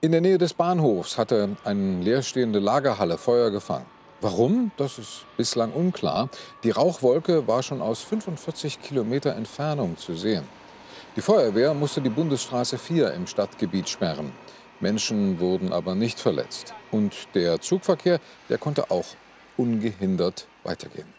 In der Nähe des Bahnhofs hatte eine leerstehende Lagerhalle Feuer gefangen. Warum? Das ist bislang unklar. Die Rauchwolke war schon aus 45 Kilometer Entfernung zu sehen. Die Feuerwehr musste die Bundesstraße 4 im Stadtgebiet sperren. Menschen wurden aber nicht verletzt. Und der Zugverkehr, der konnte auch ungehindert weitergehen.